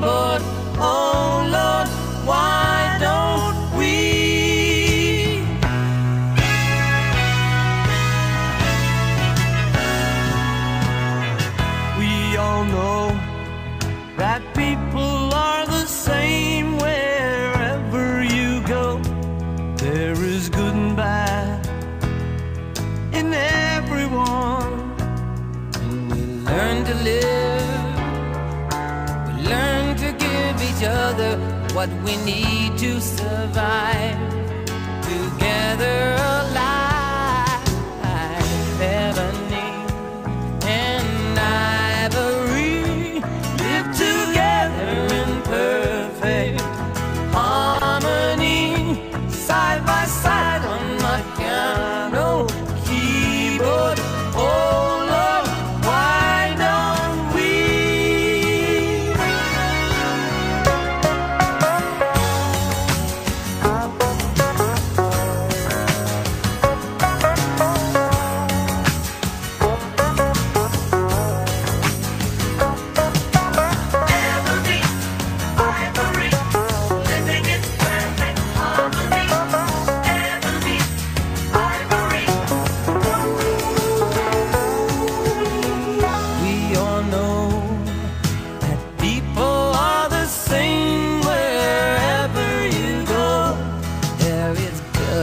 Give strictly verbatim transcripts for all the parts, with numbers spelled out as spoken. but oh Lord, why don't we? We all know that people are the same wherever you go. There is good and bad in everyone, and we learn to live. Each other what we need to survive, together alive. Ebony and ivory live together in perfect harmony, side by side on my piano keyboard. Oh Lord, why don't we?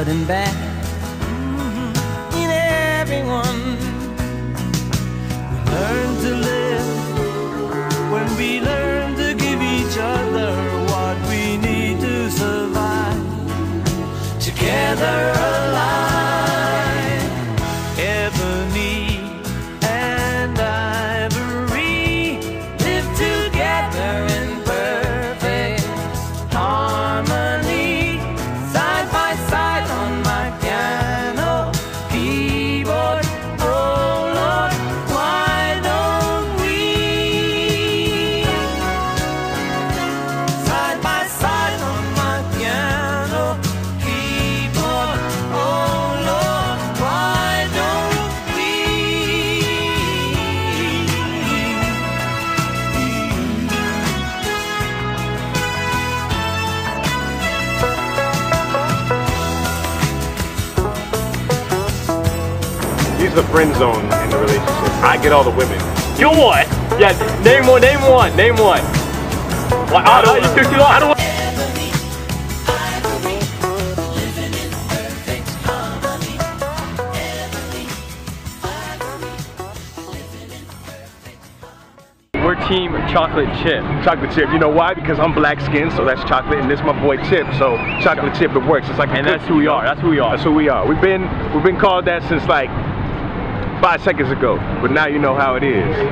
And back mm-hmm. in everyone, we learn to live when we learn to give each other what we need to survive, together alive. Ebony and ivory live together in perfect harmony, side on my piano keyboard. Oh Lord, why don't we? Side by side on my piano keyboard. Oh Lord, why don't we? These are the friend zone in the relationship. I get all the women. You what? Yeah, name one, name one, name one. Well, I don't want you took too long. I don't want Ebony, ivory, living in perfect harmony. Ebony, ivory, living in perfect harmony. We're team chocolate chip. Chocolate chip. You know why? Because I'm black skinned, so that's chocolate, and this my boy Chip. So chocolate chip, it works. It's like a and that's who we are. That's who we are. That's who we are. We've been we've been called that since like five seconds ago, but now you know how it is.